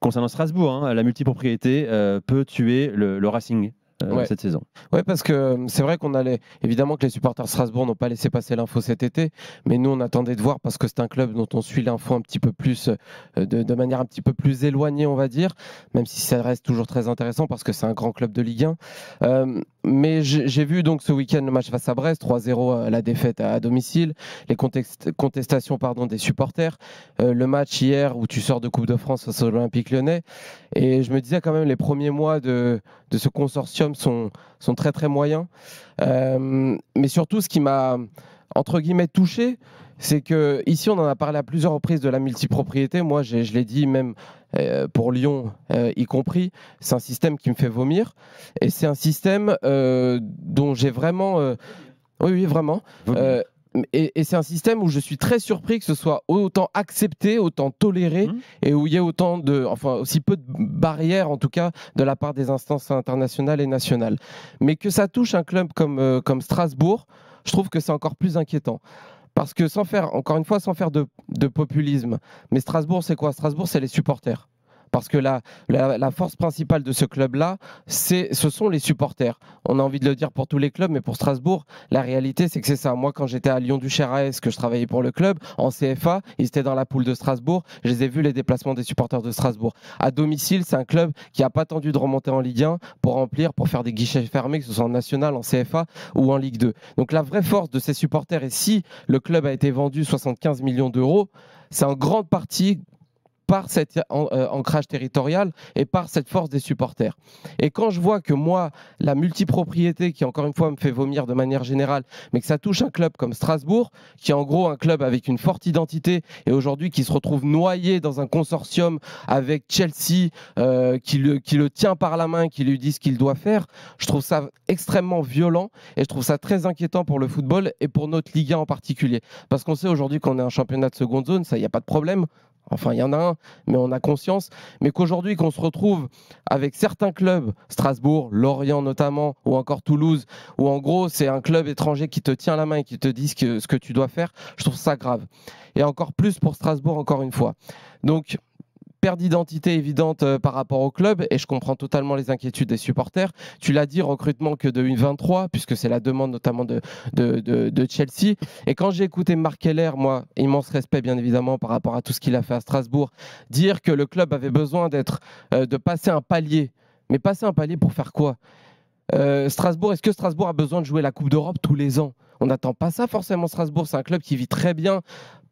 concernant Strasbourg, hein, la multipropriété peut tuer le Racing. Ouais. Cette saison. Oui, parce que c'est vrai qu'on allait. Évidemment que les supporters de Strasbourg n'ont pas laissé passer l'info cet été, mais nous on attendait de voir parce que c'est un club dont on suit l'info un petit peu plus, de manière un petit peu plus éloignée, on va dire, même si ça reste toujours très intéressant parce que c'est un grand club de Ligue 1. Mais j'ai vu donc ce week-end le match face à Brest, 3-0 la défaite à domicile, les contestations des supporters, le match hier où tu sors de Coupe de France face à l'Olympique Lyonnais, et je me disais quand même les premiers mois de ce consortium sont très très moyens, mais surtout ce qui m'a entre guillemets touché, c'est que ici on en a parlé à plusieurs reprises de la multipropriété, moi je l'ai dit même pour Lyon y compris, c'est un système qui me fait vomir et c'est un système dont j'ai vraiment et c'est un système où je suis très surpris que ce soit autant accepté, autant toléré, et où il y ait autant de, enfin aussi peu de barrières en tout cas de la part des instances internationales et nationales, mais que ça touche un club comme Strasbourg, je trouve que c'est encore plus inquiétant. Parce que sans faire, encore une fois, sans faire de populisme, mais Strasbourg, c'est quoi? Strasbourg, c'est les supporters. Parce que la force principale de ce club-là, ce sont les supporters. On a envie de le dire pour tous les clubs, mais pour Strasbourg, la réalité, c'est que c'est ça. Moi, quand j'étais à Lyon Duchère AS, que je travaillais pour le club, en CFA, ils étaient dans la poule de Strasbourg. Je les ai vus, les déplacements des supporters de Strasbourg. À domicile, c'est un club qui n'a pas attendu de remonter en Ligue 1 pour remplir, pour faire des guichets fermés, que ce soit en National, en CFA ou en Ligue 2. Donc la vraie force de ces supporters, et si le club a été vendu 75 millions d'euros, c'est en grande partie par cet ancrage territorial et par cette force des supporters. Et quand je vois que moi, la multipropriété, qui encore une fois me fait vomir de manière générale, mais que ça touche un club comme Strasbourg, qui est en gros un club avec une forte identité, et aujourd'hui qui se retrouve noyé dans un consortium avec Chelsea, qui le tient par la main, qui lui dit ce qu'il doit faire, je trouve ça extrêmement violent, et je trouve ça très inquiétant pour le football, et pour notre Ligue 1 en particulier. Parce qu'on sait aujourd'hui qu'on est un championnat de seconde zone, ça, il n'y a pas de problème. Enfin, il y en a un, mais on a conscience. Mais qu'aujourd'hui, qu'on se retrouve avec certains clubs, Strasbourg, Lorient notamment, ou encore Toulouse, où en gros, c'est un club étranger qui te tient la main et qui te dit ce que tu dois faire, je trouve ça grave. Et encore plus pour Strasbourg, encore une fois. Donc, perte d'identité évidente par rapport au club, et je comprends totalement les inquiétudes des supporters. Tu l'as dit, recrutement que de 1,23, puisque c'est la demande notamment de Chelsea. Et quand j'ai écouté Marc Keller, moi, immense respect bien évidemment par rapport à tout ce qu'il a fait à Strasbourg, dire que le club avait besoin de passer un palier. Mais passer un palier pour faire quoi? Strasbourg, est-ce que Strasbourg a besoin de jouer la Coupe d'Europe tous les ans? On n'attend pas ça forcément. Strasbourg, c'est un club qui vit très bien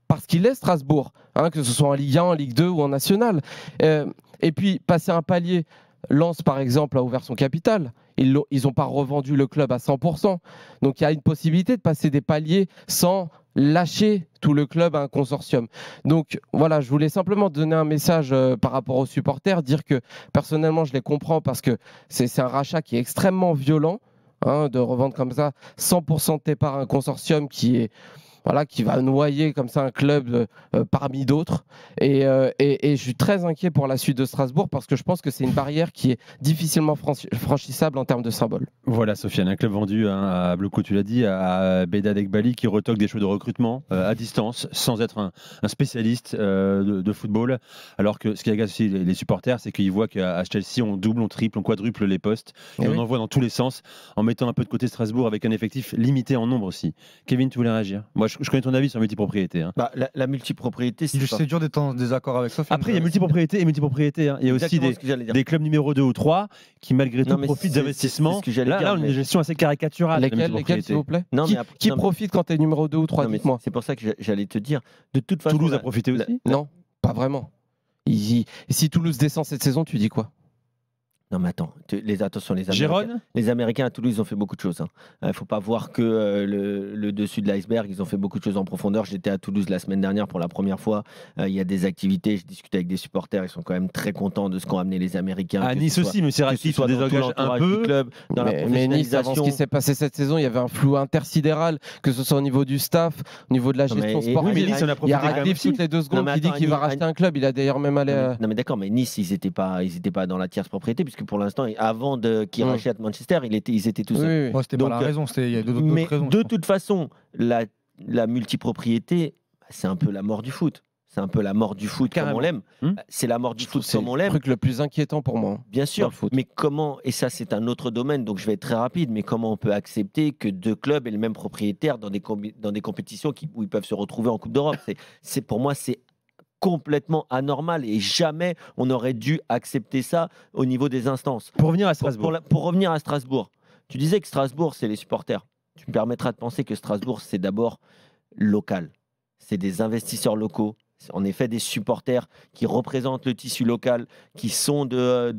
parce qu'il est Strasbourg, hein, que ce soit en Ligue 1, en Ligue 2 ou en National. Et puis, passer un palier, Lens, par exemple, a ouvert son capital. Ils n'ont pas revendu le club à 100%. Donc, il y a une possibilité de passer des paliers sans lâcher tout le club à un consortium. Donc, voilà, je voulais simplement donner un message par rapport aux supporters, dire que, personnellement, je les comprends parce que c'est un rachat qui est extrêmement violent, hein, de revendre comme ça 100% de tes parts à un consortium qui est... Voilà, qui va noyer comme ça un club parmi d'autres. Et je suis très inquiet pour la suite de Strasbourg parce que je pense que c'est une barrière qui est difficilement franchissable en termes de symbole. Voilà, Sofiane, un club vendu, hein, à Bloco, tu l'as dit, à Bedad Ekbali, qui retoque des choix de recrutement à distance sans être un spécialiste de football. Alors que ce qui agace aussi les supporters, c'est qu'ils voient qu'à Chelsea, on double, on triple, on quadruple les postes et on envoie dans tous les sens en mettant un peu de côté Strasbourg avec un effectif limité en nombre aussi. Kevin, tu voulais réagir? Moi, je connais ton avis sur la multipropriété. Hein. Bah, la multipropriété, c'est dur d'être en désaccord avec Sofiane. Après, il y a multipropriété et multipropriété. Hein. Il y a aussi des clubs numéro 2 ou 3 qui, malgré tout, profitent d'investissements. Là, on a une gestion assez caricaturale. Lesquels, s'il vous plaît? Qui profite quand tu es numéro 2 ou 3? Dites-moi. C'est pour ça que j'allais te dire. De toute façon, Toulouse a profité aussi? Non, pas vraiment. Si Toulouse descend cette saison, tu dis quoi? Non mais attends, attention, les Américains. Jérone ? Les Américains à Toulouse, ils ont fait beaucoup de choses. Il ne faut pas voir que le dessus de l'iceberg, ils ont fait beaucoup de choses en profondeur. J'étais à Toulouse la semaine dernière pour la première fois. Il y a des activités, je discutais avec des supporters, ils sont quand même très contents de ce qu'ont amené les Américains. À Nice aussi, mais c'est Raffi, ils désengagent un peu. Club, dans mais Nice, avant ce qui s'est passé cette saison, il y avait un flou intersidéral, que ce soit au niveau du staff, au niveau de la gestion sportive. Oui, Nice, il y a Raffi toutes les 2 secondes qui dit qu'il va racheter un club. Il a d'ailleurs même allé... Non mais d'accord, mais Nice, ils n'étaient pas dans la tierce propriété, que pour l'instant, avant qu'ils rachètent Manchester, ils étaient tous seuls. Oui. C'était pas la raison, il y a d'autres raisons. De toute façon, la multipropriété, c'est un peu la mort du foot. C'est un peu la mort du foot comme on l'aime. C'est la mort du foot comme on l'aime. C'est le truc le plus inquiétant pour moi. Bien sûr, mais comment, et ça c'est un autre domaine, donc je vais être très rapide, mais comment on peut accepter que deux clubs aient le même propriétaire dans des compétitions où ils peuvent se retrouver en Coupe d'Europe? Pour moi, c'est complètement anormal et jamais on aurait dû accepter ça au niveau des instances. Pour revenir à Strasbourg. Pour revenir à Strasbourg, tu disais que Strasbourg, c'est les supporters. Tu me permettras de penser que Strasbourg, c'est d'abord local. C'est des investisseurs locaux. En effet, des supporters qui représentent le tissu local, qui sont de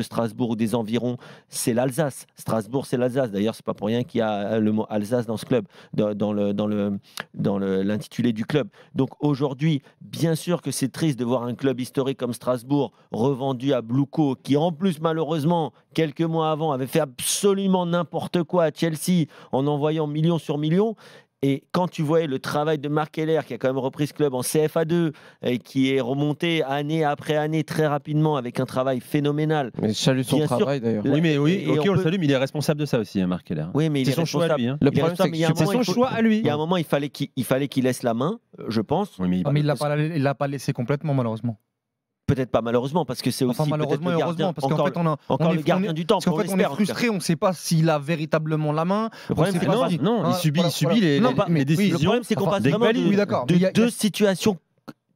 Strasbourg ou des environs. C'est l'Alsace. Strasbourg, c'est l'Alsace. D'ailleurs, c'est pas pour rien qu'il y a le mot Alsace dans ce club, dans l'intitulé du club. Donc aujourd'hui, bien sûr que c'est triste de voir un club historique comme Strasbourg revendu à Bloco, qui en plus, malheureusement, quelques mois avant, avait fait absolument n'importe quoi à Chelsea en envoyant millions sur millions. Et quand tu voyais le travail de Marc Keller, qui a quand même repris ce club en CFA2 et qui est remonté année après année très rapidement avec un travail phénoménal. Mais salue son travail d'ailleurs. Oui, mais oui, ok, on le salue, mais il est responsable de ça aussi, hein, Marc Keller. Oui, mais c'est son choix à lui. Hein. Le problème, c'est que c'est son choix à lui. Il y a un moment, il fallait qu'il laisse la main, je pense. Oui, mais il ne l'a pas laissé complètement, malheureusement. Peut-être pas malheureusement, parce que c'est aussi malheureusement et heureusement, parce qu'en fait on est le gardien du temps. Parce qu'en fait on est frustré, on ne sait pas s'il a véritablement la main. Le problème c'est il subit les décisions. Le problème c'est qu'on passe vraiment de deux situations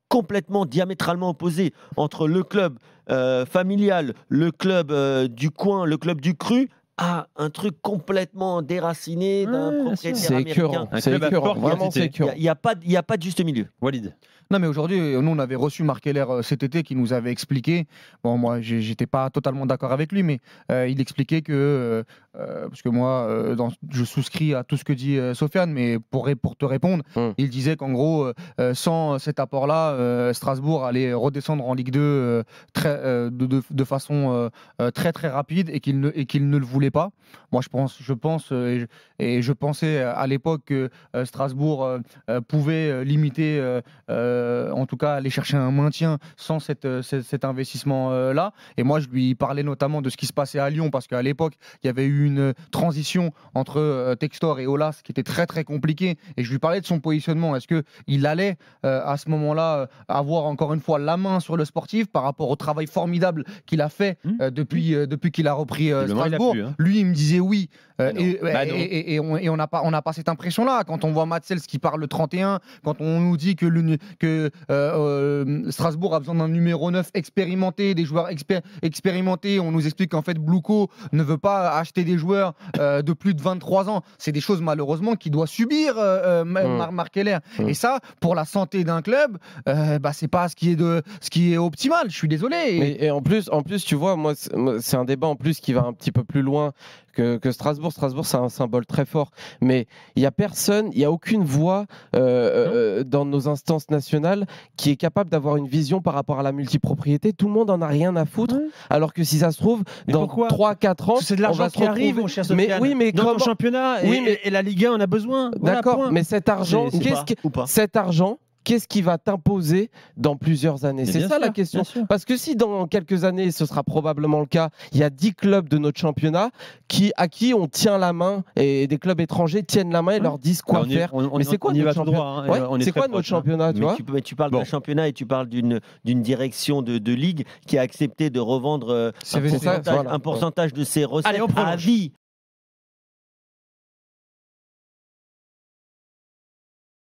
complètement diamétralement opposées entre le club familial, le club du coin, le club du cru. Ah, un truc complètement déraciné d'un propriétaire américain. C'est écœurant, vraiment c'est écœurant. Il n'y a pas de juste milieu. Walid. Non mais aujourd'hui, nous on avait reçu Marc Keller cet été qui nous avait expliqué, bon moi j'étais pas totalement d'accord avec lui, mais il expliquait que, parce que moi je souscris à tout ce que dit Sofiane, mais pour te répondre, il disait qu'en gros, sans cet apport-là, Strasbourg allait redescendre en Ligue 2 de façon très très rapide et qu'il ne le voulait pas. Moi, je pensais à l'époque que Strasbourg pouvait limiter, en tout cas, aller chercher un maintien sans cet investissement-là. Et moi, je lui parlais notamment de ce qui se passait à Lyon, parce qu'à l'époque, il y avait eu une transition entre Textor et Ola, qui était très très compliqué. Et je lui parlais de son positionnement. Est-ce que il allait à ce moment-là avoir encore une fois la main sur le sportif par rapport au travail formidable qu'il a fait depuis qu'il a repris Strasbourg? Lui, il me disait oui. Et on n'a pas cette impression-là. Quand on voit Matsels qui parle le 31, quand on nous dit que Strasbourg a besoin d'un numéro 9 expérimenté, des joueurs expérimentés, on nous explique qu'en fait, Bloco ne veut pas acheter des joueurs de plus de 23 ans. C'est des choses, malheureusement, qu'il doit subir, Marc Keller. Et ça, pour la santé d'un club, c'est pas ce qui est optimal. Je suis désolé. Et en plus, tu vois, moi, c'est un débat en plus qui va un petit peu plus loin que Strasbourg. Strasbourg, c'est un symbole très fort, mais il n'y a personne, il n'y a aucune voix dans nos instances nationales qui est capable d'avoir une vision par rapport à la multipropriété. Tout le monde en a rien à foutre, alors que si ça se trouve, mais dans 3-4 ans, c'est de l'argent qui arrive, mon cher Sofiane. Mais oui, mais dans le championnat et la Ligue 1, on a besoin. D'accord, voilà, mais cet argent, qu'est-ce qui va t'imposer dans plusieurs années? C'est ça la question. Parce que si dans quelques années, ce sera probablement le cas, il y a 10 clubs de notre championnat à qui on tient la main, et des clubs étrangers tiennent la main et leur disent quoi faire. Mais c'est quoi notre championnat? C'est quoi notre championnat? Tu parles d'un championnat et tu parles d'une direction de ligue qui a accepté de revendre un pourcentage de ses recettes à vie